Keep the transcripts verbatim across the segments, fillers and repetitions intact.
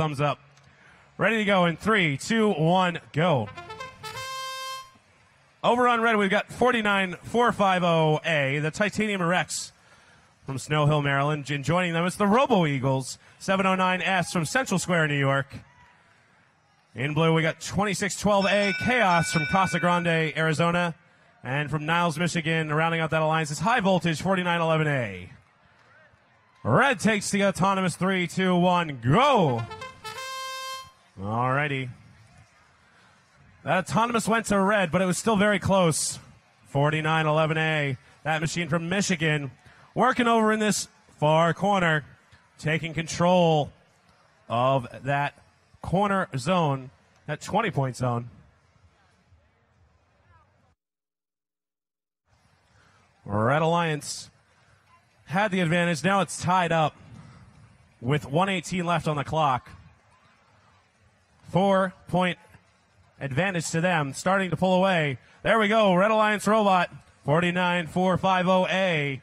Thumbs up. Ready to go in three, two, one, go. Over on red, we've got four nine four five zero A, the Titanium Rex from Snow Hill, Maryland. And joining them is the Robo Eagles, seven oh nine S from Central Square, New York. In blue, we got twenty-six twelve A, Chaos from Casa Grande, Arizona. And from Niles, Michigan, rounding out that alliance is High Voltage, forty-nine eleven A. Red takes the autonomous three, two, one, go. Alrighty. That autonomous went to red, but it was still very close. forty-nine eleven A, that machine from Michigan, working over in this far corner, taking control of that corner zone, that twenty-point zone. Red alliance had the advantage. Now it's tied up with one eighteen left on the clock. Four-point advantage to them, starting to pull away. There we go, Red Alliance Robot, four nine four five zero A,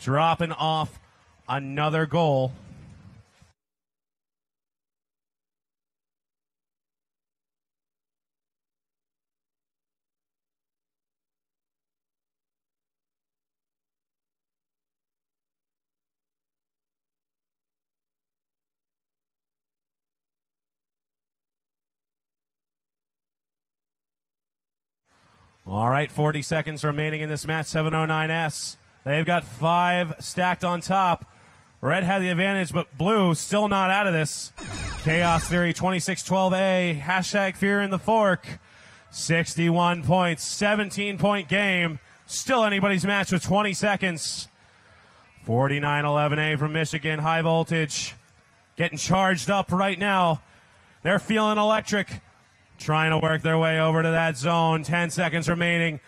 dropping off another goal. All right, forty seconds remaining in this match. seven oh nine S, they've got five stacked on top. Red had the advantage, but blue still not out of this. Chaos Theory, twenty-six twelve A, hashtag fear in the fork. sixty-one points, seventeen-point game. Still anybody's match with twenty seconds. forty-nine eleven A from Michigan, High Voltage. Getting charged up right now. They're feeling electric. Trying to work their way over to that zone. Ten seconds remaining.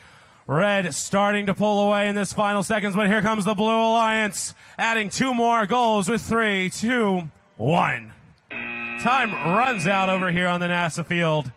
Red starting to pull away in this final seconds, but here comes the Blue Alliance, adding two more goals with three, two, one. Time runs out over here on the NASA field.